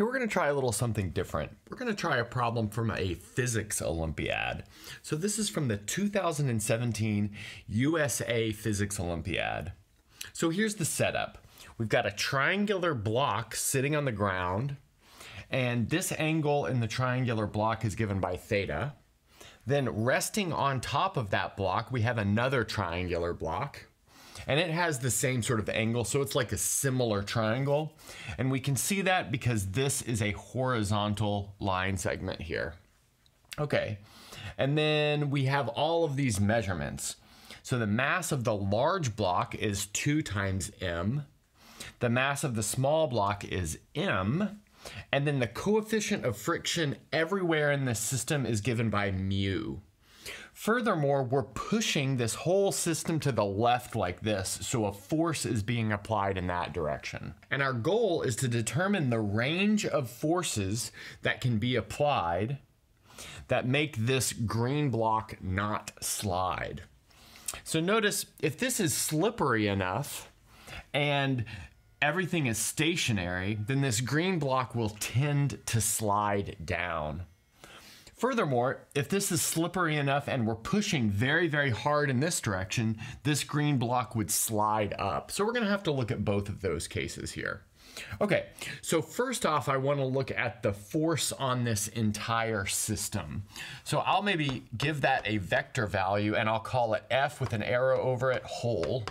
Here we're going to try a little something different. We're going to try a problem from a physics Olympiad. So this is from the 2017 USA Physics Olympiad. So here's the setup. We've got a triangular block sitting on the ground, and this angle in the triangular block is given by theta. Then resting on top of that block, we have another triangular block, and it has the same sort of angle, so it's like a similar triangle. And we can see that because this is a horizontal line segment here. Okay, and then we have all of these measurements. So the mass of the large block is 2 times m. The mass of the small block is m. And then the coefficient of friction everywhere in the system is given by mu. Furthermore, we're pushing this whole system to the left like this, so a force is being applied in that direction. And our goal is to determine the range of forces that can be applied that make this green block not slide. So notice, if this is slippery enough and everything is stationary, then this green block will tend to slide down. Furthermore, if this is slippery enough and we're pushing very, very hard in this direction, this green block would slide up. So we're going to have to look at both of those cases here. Okay, so first off, I want to look at the force on this entire system. So I'll maybe give that a vector value, and I'll call it F with an arrow over it, whole.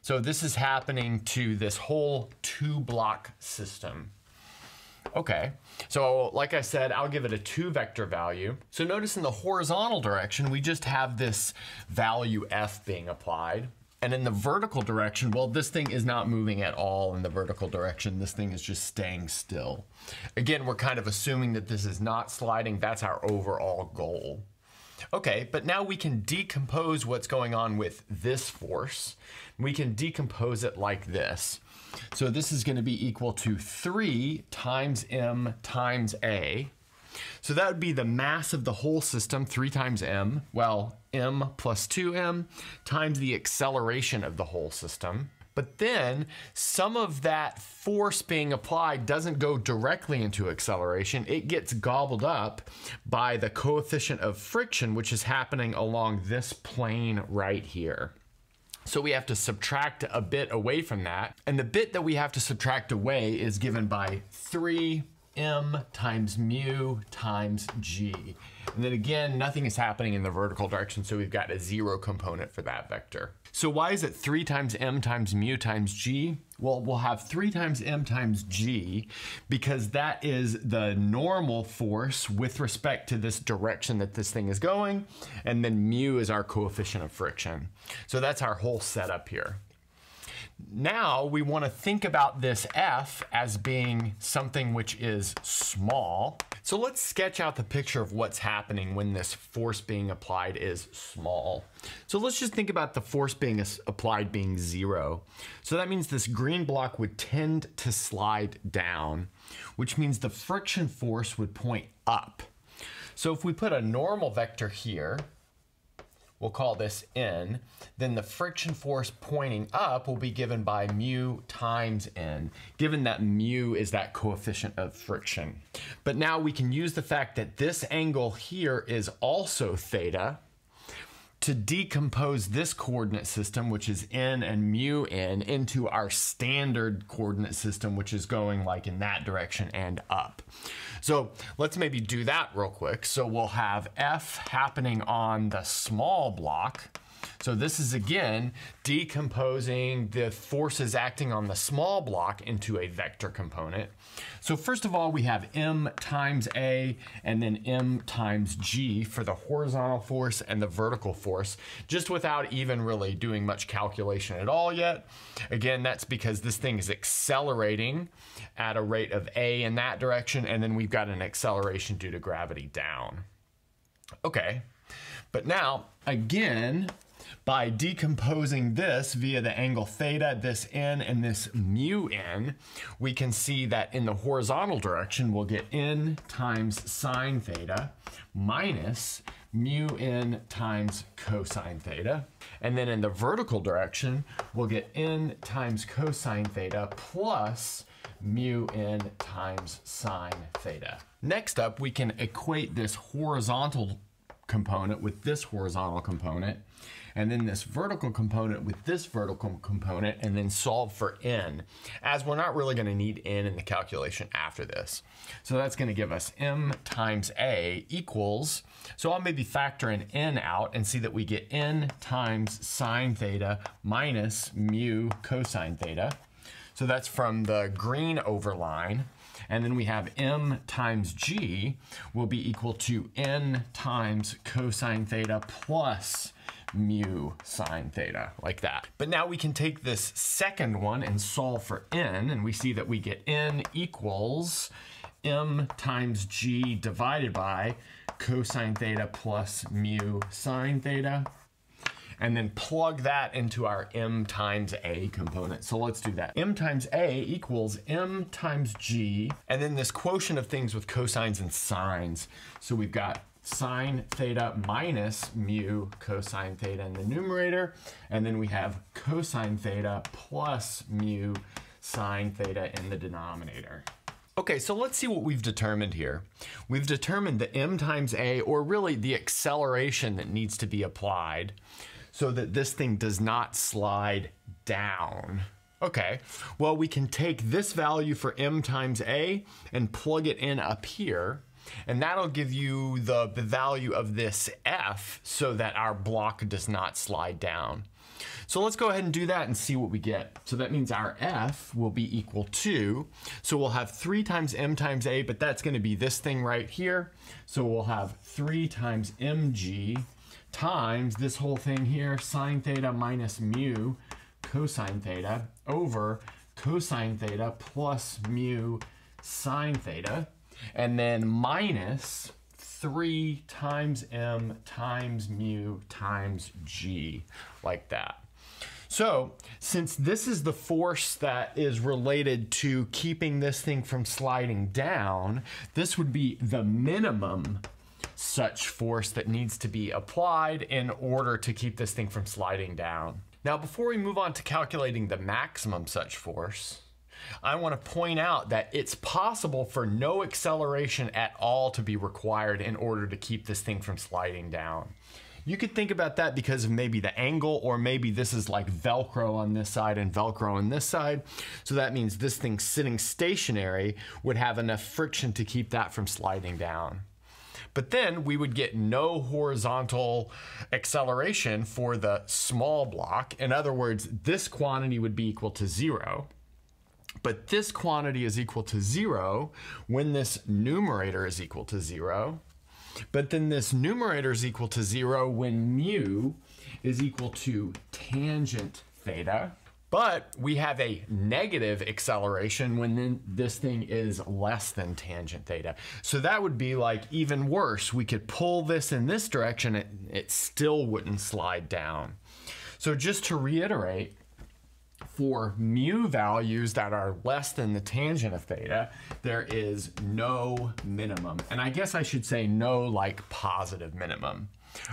So this is happening to this whole 2-block system. Okay, so like I said, I'll give it a 2-vector value. So notice in the horizontal direction, we just have this value F being applied. And in the vertical direction, well, this thing is not moving at all in the vertical direction. This thing is just staying still. Again, we're kind of assuming that this is not sliding. That's our overall goal. Okay, but now we can decompose what's going on with this force. We can decompose it like this. So this is going to be equal to 3 times m times a. So that would be the mass of the whole system, 3 times m, well, m plus 2m times the acceleration of the whole system. But then some of that force being applied doesn't go directly into acceleration. It gets gobbled up by the coefficient of friction, which is happening along this plane right here. So we have to subtract a bit away from that. And the bit that we have to subtract away is given by 3m times mu times g. And then again, nothing is happening in the vertical direction, so we've got a 0 component for that vector. So why is it 3 times m times mu times g? Well, we'll have 3 times m times g because that is the normal force with respect to this direction that this thing is going, and then mu is our coefficient of friction. So that's our whole setup here. Now we want to think about this F as being something which is small. So let's sketch out the picture of what's happening when this force being applied is small. So let's just think about the force being applied being 0. So that means this green block would tend to slide down, which means the friction force would point up. So if we put a normal vector here, we'll call this n, then the friction force pointing up will be given by mu times n, given that mu is that coefficient of friction. But now we can use the fact that this angle here is also theta to decompose this coordinate system, which is n and mu n, into our standard coordinate system, which is going like in that direction and up. So let's maybe do that real quick. So we'll have F happening on the small block. So this is again decomposing the forces acting on the small block into a vector component. So first of all, we have m times a and then m times g for the horizontal force and the vertical force, just without even really doing much calculation at all yet. Again, that's because this thing is accelerating at a rate of a in that direction, and then we've got an acceleration due to gravity down. Okay, but now again, by decomposing this via the angle theta, this n and this mu n, we can see that in the horizontal direction, we'll get n times sine theta minus mu n times cosine theta. And then in the vertical direction, we'll get n times cosine theta plus mu n times sine theta. Next up, we can equate this horizontal component with this horizontal component, and then this vertical component with this vertical component, and then solve for n, as we're not really going to need n in the calculation after this. So that's going to give us m times a equals, so I'll maybe factor an n out and see that we get n times sine theta minus mu cosine theta. So that's from the green over line. And then we have m times g will be equal to n times cosine theta plus mu sine theta, like that. But now we can take this second one and solve for n, and we see that we get n equals m times g divided by cosine theta plus mu sine theta, and then plug that into our m times a component. So let's do that. M times a equals m times g, and then this quotient of things with cosines and sines. So we've got sine theta minus mu cosine theta in the numerator, and then we have cosine theta plus mu sine theta in the denominator. Okay, so let's see what we've determined here. We've determined the m times a, or really the acceleration that needs to be applied so that this thing does not slide down. Okay, well, we can take this value for m times a and plug it in up here, and that'll give you the value of this f so that our block does not slide down. So let's go ahead and do that and see what we get. So that means our f will be equal to, so we'll have 3 times m times a, but that's going to be this thing right here. So we'll have 3 times mg times this whole thing here, sine theta minus mu cosine theta over cosine theta plus mu sine theta, and then minus 3 times m times mu times g, like that. So since this is the force that is related to keeping this thing from sliding down, this would be the minimum such force that needs to be applied in order to keep this thing from sliding down. Now, before we move on to calculating the maximum such force, I want to point out that it's possible for no acceleration at all to be required in order to keep this thing from sliding down. You could think about that because of maybe the angle, or maybe this is like Velcro on this side and Velcro on this side. So that means this thing sitting stationary would have enough friction to keep that from sliding down. But then we would get no horizontal acceleration for the small block. In other words, this quantity would be equal to 0. But this quantity is equal to 0 when this numerator is equal to 0. But then this numerator is equal to 0 when mu is equal to tangent theta. But we have a negative acceleration when then this thing is less than tangent theta. So that would be like even worse. We could pull this in this direction, it still wouldn't slide down. So just to reiterate, for mu values that are less than the tangent of theta, there is no minimum. And I guess I should say no, like, positive minimum.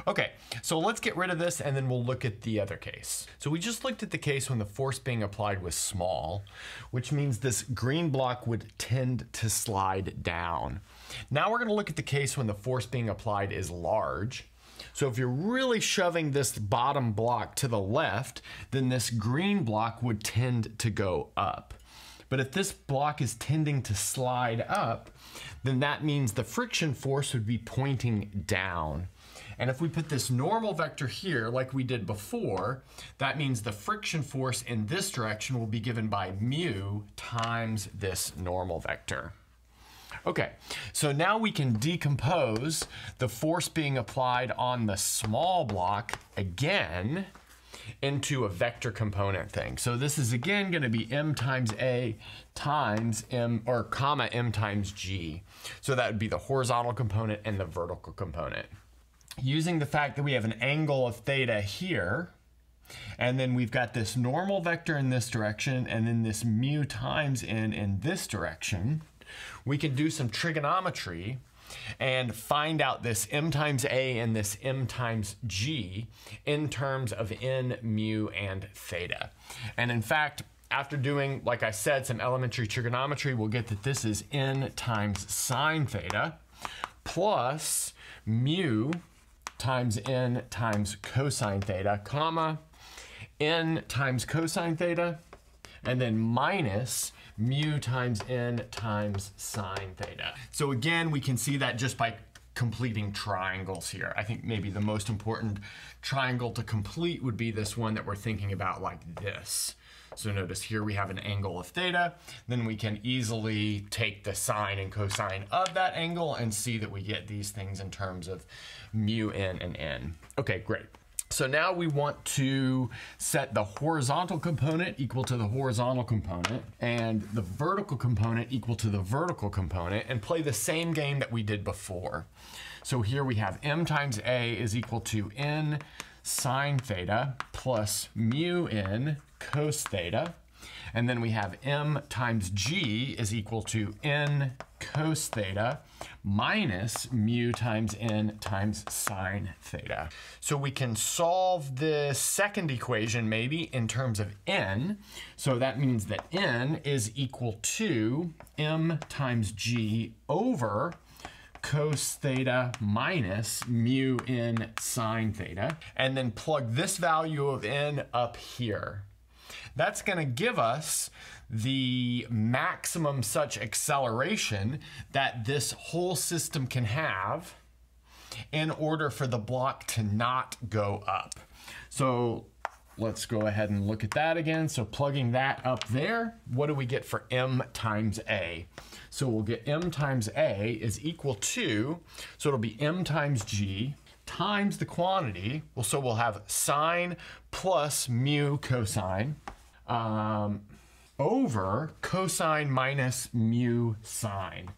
Okay, so let's get rid of this and then we'll look at the other case. So we just looked at the case when the force being applied was small, which means this green block would tend to slide down. Now we're going to look at the case when the force being applied is large. So if you're really shoving this bottom block to the left, then this green block would tend to go up. But if this block is tending to slide up, then that means the friction force would be pointing down. And if we put this normal vector here, like we did before, that means the friction force in this direction will be given by mu times this normal vector. Okay, so now we can decompose the force being applied on the small block again into a vector component thing. So this is again going to be m times a times m, or comma m times g. So that would be the horizontal component and the vertical component. Using the fact that we have an angle of theta here, and then we've got this normal vector in this direction, and then this mu times n in this direction, we can do some trigonometry and find out this m times a and this m times g in terms of n, mu, and theta. And in fact, After doing, like I said, some elementary trigonometry, we'll get that this is n times sine theta plus mu times n times cosine theta, comma, n times cosine theta, and then minus mu times n times sine theta. So again, we can see that just by completing triangles here. I think maybe the most important triangle to complete would be this one that we're thinking about like this. So notice here we have an angle of theta, then we can easily take the sine and cosine of that angle and see that we get these things in terms of mu n and n. Okay, great. So now we want to set the horizontal component equal to the horizontal component and the vertical component equal to the vertical component and play the same game that we did before. So here we have m times a is equal to n sine theta plus mu n cos theta. And then we have m times g is equal to n cos theta minus mu times n times sine theta. So we can solve this second equation maybe in terms of n. So that means that n is equal to m times g over cos theta minus mu n sine theta. And then plug this value of n up here. That's going to give us the maximum such acceleration that this whole system can have in order for the block to not go up. So let's go ahead and look at that again. So plugging that up there, what do we get for m times a? So we'll get m times a is equal to, so it'll be m times g times the quantity, well, so we'll have sine plus mu cosine over cosine minus mu sine.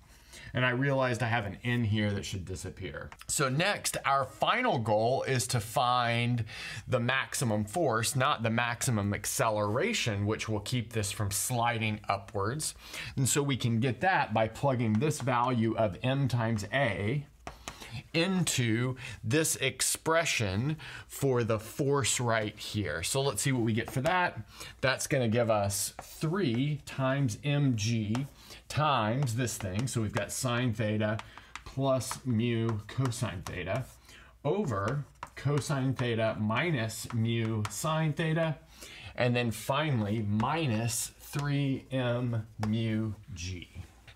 And I realized I have an n here that should disappear. So next, our final goal is to find the maximum force, not the maximum acceleration, which will keep this from sliding upwards. And so we can get that by plugging this value of m times a into this expression for the force right here. So let's see what we get for that. That's going to give us 3 times mg times this thing. So we've got sine theta plus mu cosine theta over cosine theta minus mu sine theta. And then finally minus 3m mu g.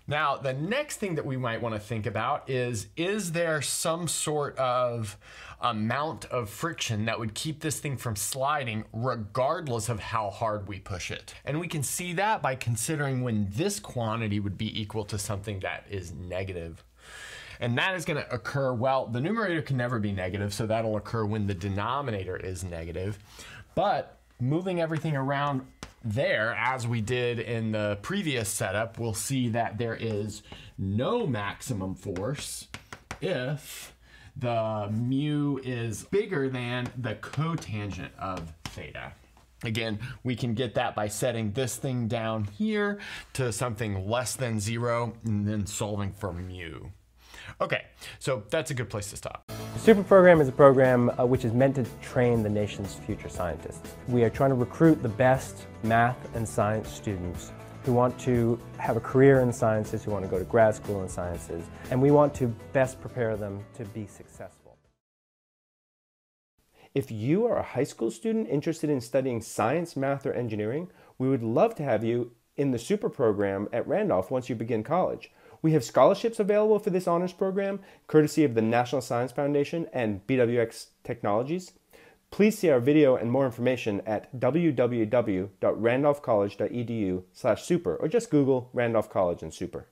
Now, the next thing that we might want to think about is there some sort of amount of friction that would keep this thing from sliding regardless of how hard we push it? And we can see that by considering when this quantity would be equal to something that is negative. And that is going to occur, well, the numerator can never be negative, so that'll occur when the denominator is negative. But moving everything around there, as we did in the previous setup, we'll see that there is no maximum force if the mu is bigger than the cotangent of theta. Again, we can get that by setting this thing down here to something less than 0 and then solving for mu. Okay, so that's a good place to stop. The SUPER program is a program which is meant to train the nation's future scientists. We are trying to recruit the best math and science students who want to have a career in sciences, who want to go to grad school in sciences, and we want to best prepare them to be successful. If you are a high school student interested in studying science, math, or engineering, we would love to have you in the SUPER program at Randolph once you begin college. We have scholarships available for this honors program, courtesy of the National Science Foundation and BWX Technologies. Please see our video and more information at www.randolphcollege.edu/super or just Google Randolph College and SUPER.